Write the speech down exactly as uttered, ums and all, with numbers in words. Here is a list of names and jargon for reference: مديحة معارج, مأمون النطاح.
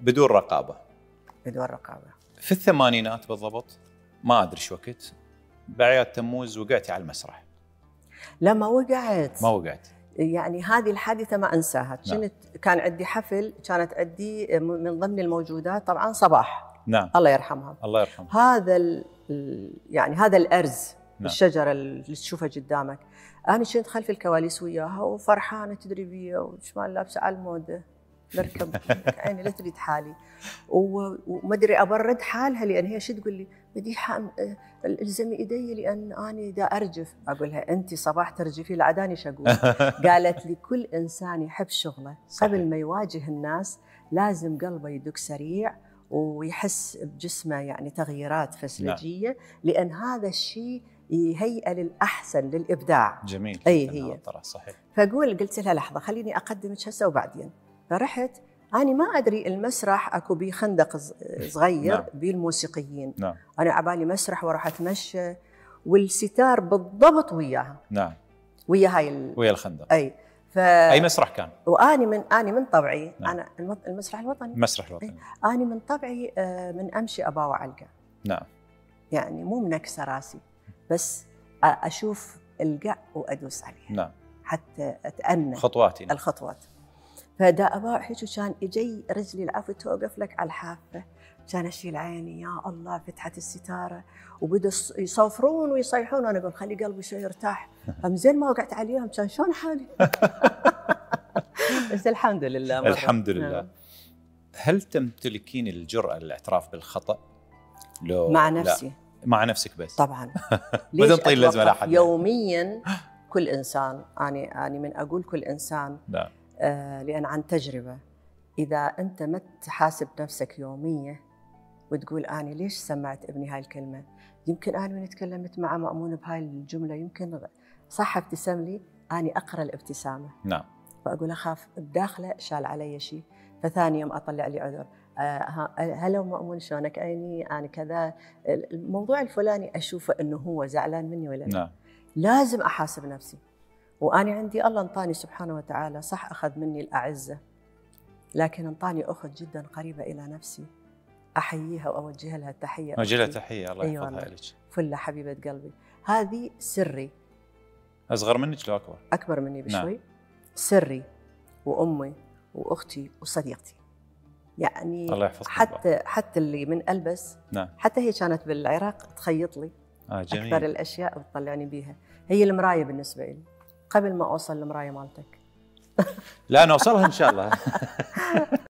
بدون رقابه. بدون رقابه. في الثمانينات بالضبط، ما ادري شو وقت، بعياد تموز وقعتي على المسرح. لا ما وقعت. ما وقعت. يعني هذه الحادثه ما انساها، كنت كان عندي حفل، كانت عندي من ضمن الموجودات طبعا صباح. نعم. الله يرحمها. الله يرحمها. هذا ال يعني هذا الارز. نعم. الشجره اللي تشوفها قدامك. انا كنت خلف الكواليس وياها وفرحانه تدريبيه وشمال لابسه على الموده. بركب عيني لا تريد حالي وما ادري ابرد حالها، لان هي شو تقول لي؟ مديحه الزمي ايدي لان انا دا ارجف. اقول لها انت صباح ترجفي العداني شقول. قالت لي كل انسان يحب شغله قبل ما يواجه الناس لازم قلبه يدق سريع ويحس بجسمه يعني تغييرات فسيولوجيه، لان هذا الشيء يهيئه للاحسن للابداع. جميل. اي هي صحيح. فقول قلت لها لحظه خليني اقدمك هسه وبعدين. فرحت أنا ما أدري المسرح أكو بيه خندق صغير. نعم. بيه الموسيقيين. نعم. أنا عبالي مسرح وراح أتمشى والستار بالضبط وياها. نعم. ويا هاي ال... ويا الخندق. أي ف... أي مسرح كان؟ وأني من أني من طبعي. نعم. أنا المسرح الوطني. المسرح الوطني. أني من طبعي من أمشي أباوع علقة. نعم. يعني مو منكسة راسي، بس أشوف القع وأدوس عليها. نعم. حتى أتأنى خطواتي. نعم. الخطوات. فدا أبا حكي كان اجي رجلي العفو توقف لك على الحافه، كان اشيل عيني يا الله فتحت الستاره وبدوا يصوفرون ويصيحون وانا اقول خلي قلبي شوي يرتاح، زين ما وقعت عليهم كان شلون حالي؟ بس الحمد لله مرة. الحمد لله. هل تمتلكين الجرأه للاعتراف بالخطأ؟ لو مع نفسي. لا. مع نفسك بس. طبعا. بدون طيل لازمه لا حد. يوميا كل انسان، اني اني من اقول كل انسان. نعم. لأن عن تجربة، إذا أنت ما تحاسب نفسك يومية وتقول أنا ليش سمعت ابني هاي الكلمة؟ يمكن أنا من تكلمت مع مأمون بهاي الجملة يمكن صح ابتسم لي، أنا أقرأ الابتسامة. نعم. فأقول أخاف بداخله شال علي شيء، فثاني يوم أطلع لي عذر، هلا مأمون شلونك؟ أني أنا كذا، الموضوع الفلاني أشوفه إنه هو زعلان مني ولا لا. نعم. لازم أحاسب نفسي. وأنا عندي الله انطاني سبحانه وتعالى، صح أخذ مني الأعزة لكن انطاني أخت جدا قريبة إلى نفسي، أحييها وأوجه لها التحية. أوجه لها تحية. الله يحفظها لك. فلة حبيبة قلبي، هذه سري. أصغر منك لو أكبر؟ أكبر مني بشوي. نعم. سري وأمي وأختي وصديقتي، يعني الله يحفظها. حتى حتى اللي من ألبس. نعم. حتى هي كانت بالعراق تخيط لي. آه جميل. أكثر الأشياء بتطلعني بيها هي المراية بالنسبة لي، قبل ما أوصل لمراية مالتك. لا أنا أوصلها إن شاء الله.